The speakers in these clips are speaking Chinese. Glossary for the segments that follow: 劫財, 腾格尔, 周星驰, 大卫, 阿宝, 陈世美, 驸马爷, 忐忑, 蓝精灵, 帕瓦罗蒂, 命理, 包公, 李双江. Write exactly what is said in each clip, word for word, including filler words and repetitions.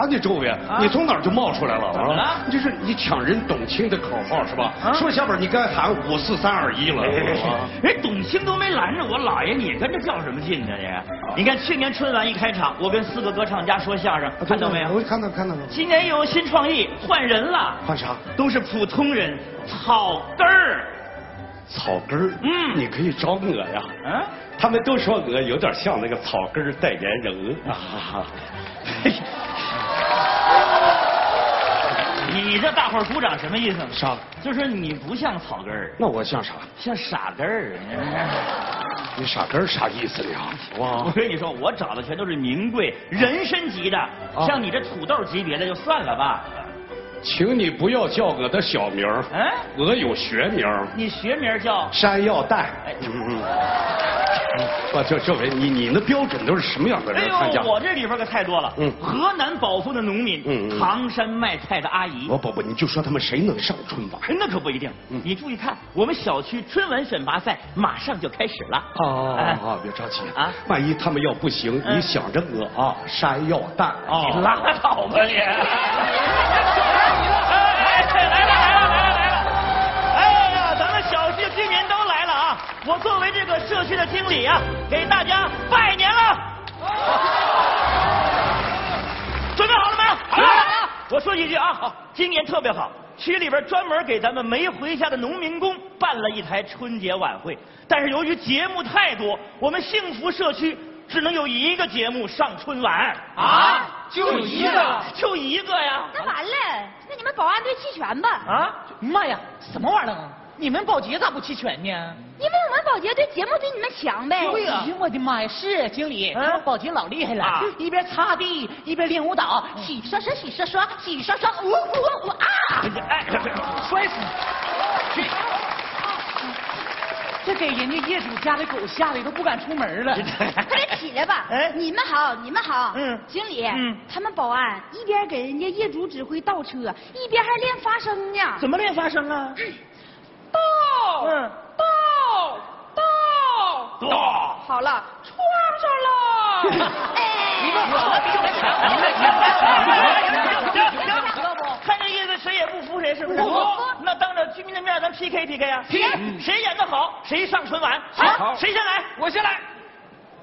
啥呢？周围，你从哪儿就冒出来了？怎么了？就是你抢人董卿的口号是吧？说下边你该喊五四三二一了。人董卿都没拦着我，老爷你跟着较什么劲呢？你，你看去年春晚一开场，我跟四个歌唱家说相声，看到没有？我看到看到了。今年又有新创意，换人了。换啥？都是普通人，草根儿。草根儿，嗯，你可以找我呀。嗯、啊，他们都说我有点像那个草根儿代言人啊。你这大伙儿鼓掌什么意思？啥？就是你不像草根儿。那我像啥？像傻根儿。你傻根儿啥意思呀？哇！我跟你说，我找的全都是名贵人参级的，啊、像你这土豆级别的就算了吧。请你不要叫我的小名儿，嗯、啊，我有学名。你学名叫山药蛋。哎嗯啊，这这位，你你的标准都是什么样的人参加？哎呦，我这里边可太多了。嗯，河南宝丰的农民，嗯，唐山卖菜的阿姨。我宝宝，你就说他们谁能上春晚？那可不一定。嗯，你注意看，我们小区春晚选拔赛马上就开始了。哦哦，别着急啊，万一他们要不行，你想着我啊，山药蛋啊，你拉倒吧你！哎，来了来了来了来了！哎呀，咱们小区今年都来了啊！我作为这个社区的经理啊，给大家拜年了。准备好了没？好了。我说几句啊，好，今年特别好，区里边专门给咱们没回家的农民工办了一台春节晚会，但是由于节目太多，我们幸福社区只能有一个节目上春晚啊，就一个，就一个呀。那完了，那你们保安队弃权吧。啊，妈呀，什么玩意儿？你们保洁咋不齐全呢？因为我们保洁对节目比你们强呗。对呀、啊！我的妈呀！是经理，啊、保洁老厉害了，啊、一边擦地一边练舞蹈，洗刷刷洗刷刷洗刷刷，呜呜呜啊！哎，摔死！这给人家业主家的狗吓得都不敢出门了。快点起来吧！哎，你们好，你们好。嗯，经理，嗯，他们保安一边给人家业主指挥倒车，一边还练发声呢。怎么练发声啊？嗯，爆！嗯，爆！爆！爆！好了，撞上了！你们好，你们强，你们强，知道不？看这意思，谁也不服谁，是不是？不服。那当着居民的面，咱 P K P K 啊！谁演得好，谁上春晚。好，谁先来？我先来。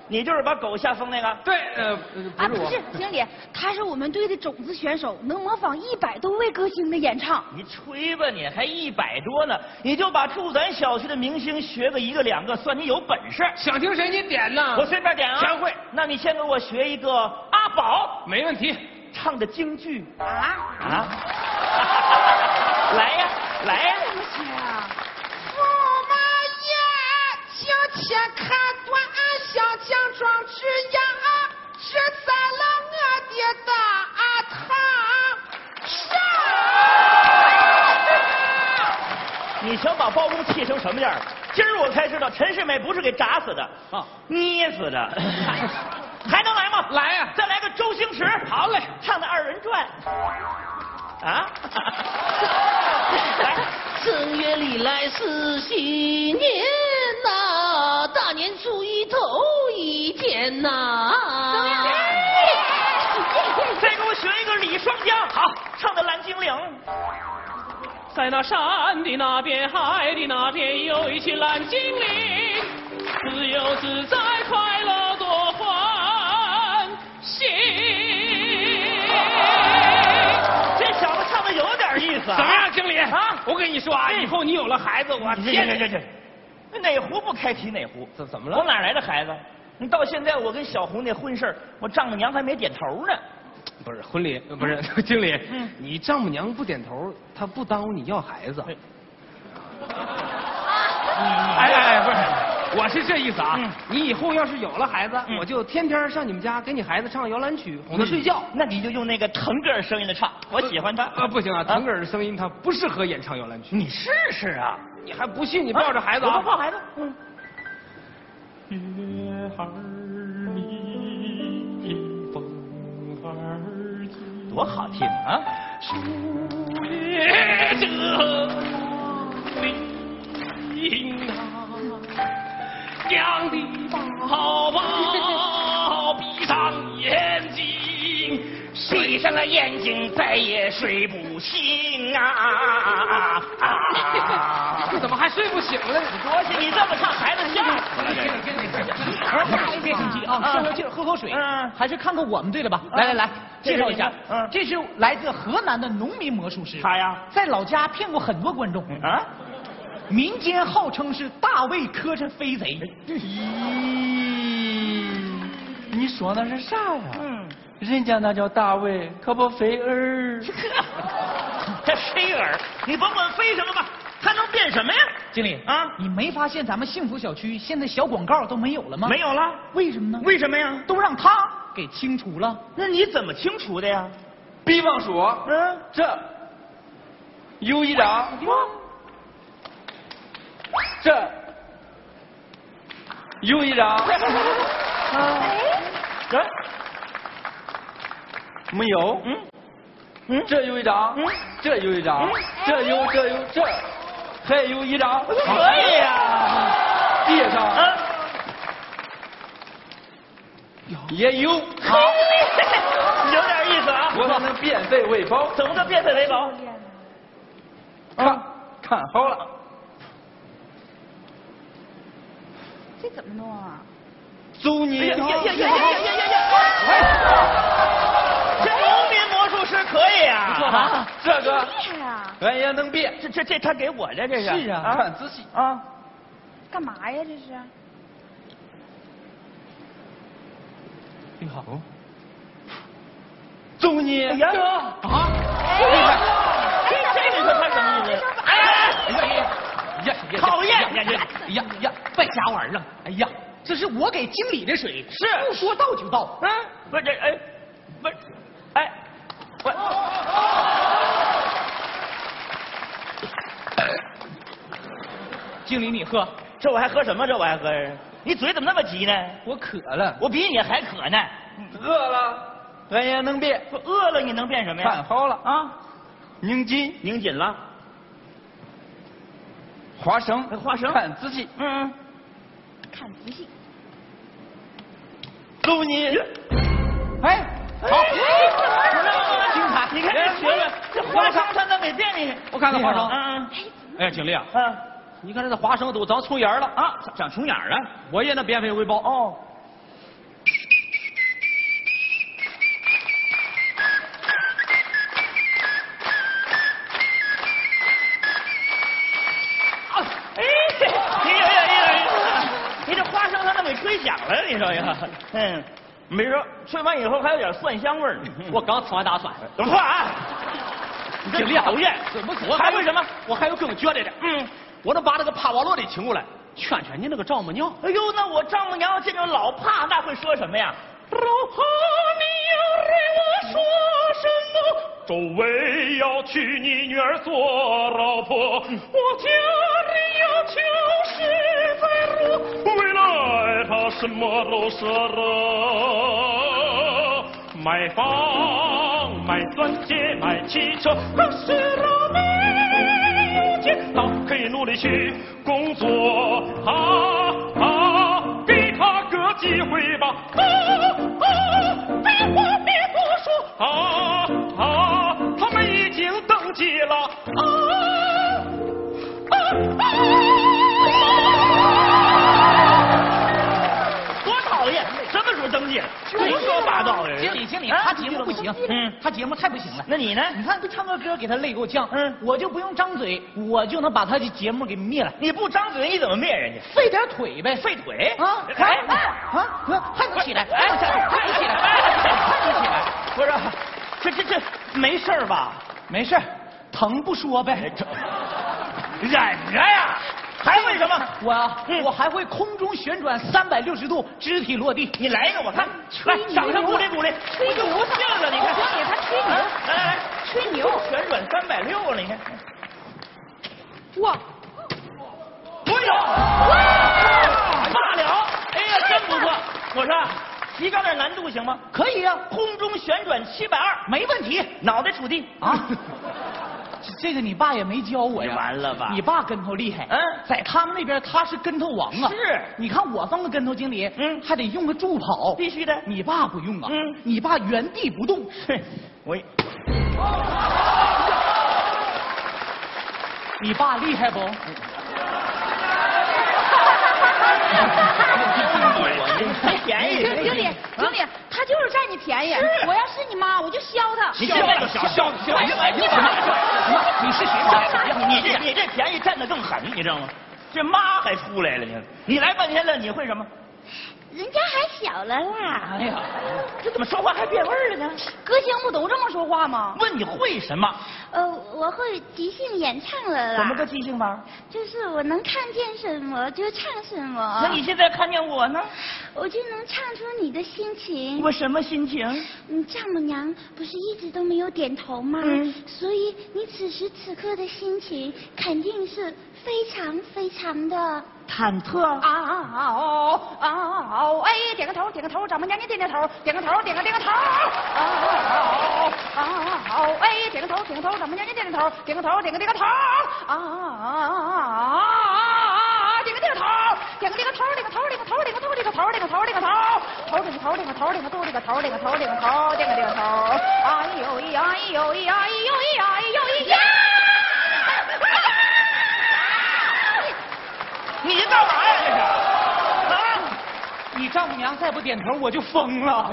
你就是把狗吓疯那个？对，呃，啊，不是，经理，他是我们队的种子选手，能模仿一百多位歌星的演唱。你吹吧你，还一百多呢？你就把住咱小区的明星学个一个两个，算你有本事。想听谁你点呢？我随便点啊。全会。那你先给我学一个阿宝。没问题。唱的京剧。啊啊！来呀来呀！什么学啊？驸马爷，请且看端。小强壮志呀，只在了我的大堂上。你想把包公气成什么样？今儿我才知道，陈世美不是给炸死的，啊，捏死的。还能来吗？来呀、啊！再来个周星驰。好嘞，唱的二人转。啊！来，正月里来是新年。大年初一头一天呐，再给我学一个李双江，好，唱的《蓝精灵》。在那山的那边，海的那边，有一群蓝精灵，自由自在，快乐多欢喜。这小子唱的有点意思啊！怎么样，经理啊？我跟你说啊，以后你有了孩子，我天天去。哪壶不开提哪壶，怎怎么了？我哪来的孩子？你到现在我跟小红那婚事我丈母娘还没点头呢。不是婚礼，不是、嗯、经理，嗯、你丈母娘不点头，她不耽误你要孩子。哎，哎哎，不是，我是这意思啊。嗯、你以后要是有了孩子，嗯、我就天天上你们家给你孩子唱摇篮曲，哄他睡觉。那你就用那个腾格尔声音的唱，我喜欢他。啊、呃呃，不行啊，腾格尔的声音他不适合演唱摇篮曲。你试试啊。你还不信？你抱着孩子啊！我抱孩子。嗯。月儿明，风儿急，多好听啊！树叶遮阴啊，娘的宝宝闭上眼睛睡。干了眼睛再也睡不醒啊！这怎么还睡不醒了？昨天你这么唱，孩子吓死了。别别别，别生气啊！消消气，喝口水。嗯，还是看看我们队的吧。来来来，介绍一下。嗯，这是来自河南的农民魔术师。他呀，在老家骗过很多观众啊。民间号称是大卫磕碜飞贼。你说那是啥呀？嗯。 人家那叫大卫，可不飞儿。这飞儿，你甭管飞什么吧，它能变什么呀？经理啊，你没发现咱们幸福小区现在小广告都没有了吗？没有了，为什么呢？为什么呀？都让他给清除了。那你怎么清除的呀？比方说，嗯，这有一张，这有一张，这。 没有，嗯，嗯，这有一张，嗯，这有一张，这有这有这，还有一张，可以呀，地上也有，好，有点意思啊，我才能变废为宝，怎么叫变废为宝？看，看好了，这怎么弄啊？走你！ 可以啊，这个，哎呀能变，这这这他给我的这是，是啊，看仔细啊，干嘛呀这是？你好，揍你！呀啊！这这个他什么意思？哎呀呀呀！讨厌！呀呀呀呀！别瞎玩了！哎呀，这是我给经理的水，是不说到就到。嗯，不是这哎，不是哎。 我，经理你喝，这我还喝什么？这我还喝？你嘴怎么那么急呢？我渴了，我比你还渴呢。饿了，哎呀能变？饿了你能变什么呀？看好了啊，拧紧，拧紧了。花生，花生，看仔细，嗯，看仔细。揍你！哎，好。 你看这学的，这花生他能给变你？我看看花生。嗯嗯。哎，经理啊，嗯，你看这花生都长虫眼了啊，长虫眼了，我也能变废为宝哦。哎，你有有有有，你这花生他能给吹响了，你说呀？嗯。 没事，吃完以后还有点蒜香味呢。我刚吃完大蒜。等会儿啊！你这讨厌，怎么我还为什么？我还有更绝对的。嗯，我能把那个帕瓦罗蒂请过来，劝劝你那个丈母娘。哎呦，那我丈母娘见着老帕那会说什么呀？老帕，你要对我说什么？周围要娶你女儿做老婆，我家里要求实在如未来。 他什么都舍得，买房、买钻戒、买汽车，可是他没有钱。他可以努力去工作，啊啊，给他个机会吧。啊啊，废话别多说。啊啊，他们已经登记了。啊啊啊！ 登记，胡说八道的。经理，经理，他节目不行，嗯，他节目太不行了。那你呢？你看，不唱个歌给他累够呛，嗯，我就不用张嘴，我就能把他的节目给灭了。你不张嘴，你怎么灭人家？废点腿呗，废腿啊！哎啊啊！还能起来？哎，还能起来？还能起来？不是，这这这没事吧？没事，疼不说呗。忍着呀。 还会什么？我啊，我还会空中旋转三百六十度，肢体落地。你来一个，我看。来，掌声鼓励鼓励。吹牛不信了，你看。经理，他吹牛。来来来，吹牛，旋转三百六了，你看。哇！哎呦！罢了，哎呀，真不错。我说，提高点难度行吗？可以啊，空中旋转七百二，没问题。脑袋杵地啊。 这个你爸也没教我呀，完了吧？你爸跟头厉害，嗯，在他们那边他是跟头王啊。是，你看我放个跟头，经理，嗯，还得用个助跑，必须的。你爸不用啊，嗯，你爸原地不动。喂，你爸厉害不？便宜，经理，经理，他就是占你便宜。我要是你妈，我就削他。你现在就削，削，削，你妈，你是谁？你这你这便宜占的更狠，你知道吗？这妈还出来了，你你来半天了，你会什么？人家还小了啦。哎呀，这怎么说话还变味儿了呢？歌星不都这么说话吗？问你会什么？呃，我会即兴演唱了啦。怎么个即兴法？就是我能看见什么就唱什么。那你现在看见我呢？我就能唱出你的心情。我什么心情？嗯，丈母娘不是一直都没有点头吗？嗯。所以你此时此刻的心情肯定是非常非常的。 忐忑啊啊哦啊哦！哎，点个头，点个头，掌门娘您点点头，点个头，点个点个头啊哦啊哦！哎，点个头，点个头，掌门娘您点点头，点个头，点个点个头啊啊啊！点个点个头，点个点个头，点个头，点个头，点个头，点个头，点个头，点个头，头点个头，点个头，点个肚，点个头，点个头，点个头，点个点个头！啊咿呦咿呀咿呦咿呀咿呦咿呀咿呦咿呀！ 你干嘛呀？这是啊！你丈母娘再不点头，我就疯了。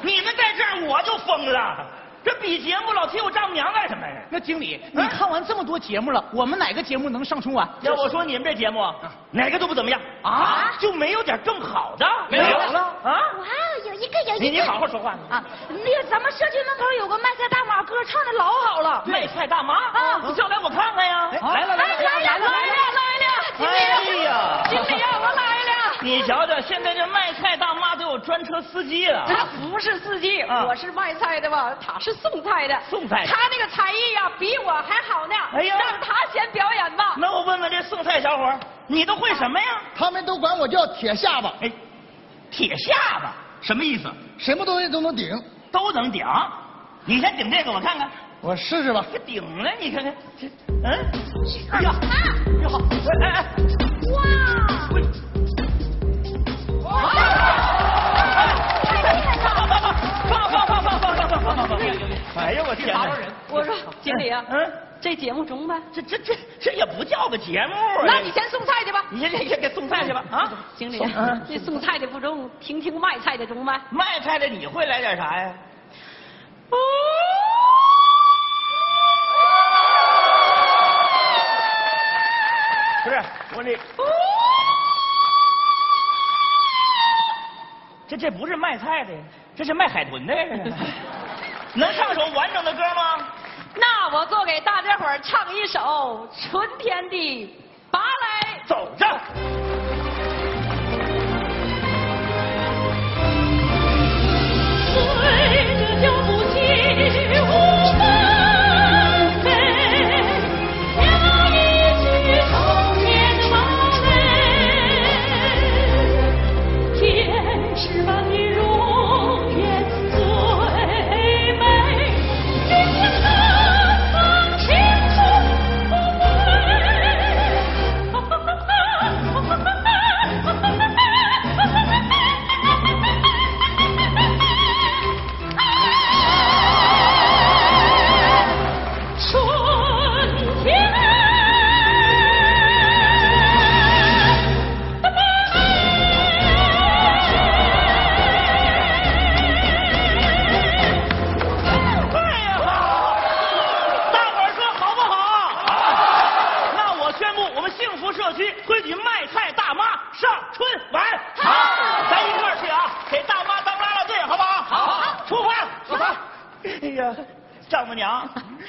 你们在这儿，我就疯了。这比节目老提我丈母娘干什么呀？那经理，你看完这么多节目了，我们哪个节目能上春晚？要我说你们这节目，哪个都不怎么样啊？就没有点更好的？没有了啊？哇，有一个有一个。你你好好说话啊！那咱们社区门口有个卖菜大妈歌唱的老好了。卖菜大妈啊，你叫来我看看呀！来了来了来了来了！ 哎呀，经理啊，我来了！你瞧瞧，现在这卖菜大妈都有专车司机了。他不是司机，嗯、我是卖菜的吧？他是送菜的。送菜。他那个才艺呀，比我还好呢。哎呀，让他先表演吧。那我问问这送菜小伙，你都会什么呀？他们都管我叫铁下巴。哎，铁下巴什么意思？什么东西都能顶，都能顶。你先顶这个，我看看。 我试试吧，这顶了，你看看，这，嗯，哎呀，你好，哎哎，哇，哇，太厉害了，放放放放放放放放放放，哎呀，我天哪！我说经理啊，嗯，这节目中呗，这这这这也不叫个节目，那你先送菜去吧，你先先先送菜去吧，啊，经理，这送菜的不中，听听卖菜的中呗，卖菜的你会来点啥呀？哦。 不是我这，这这不是卖菜的，这是卖海豚的。能唱首完整的歌吗？那我做给大家伙儿唱一首《春天的拔来》。走着。随着脚步起舞吧。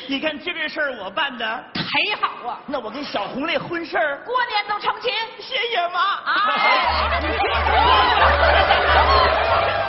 你看这件事儿我办的忒好啊！那我跟小红那婚事儿，过年都成亲，谢谢妈！哎。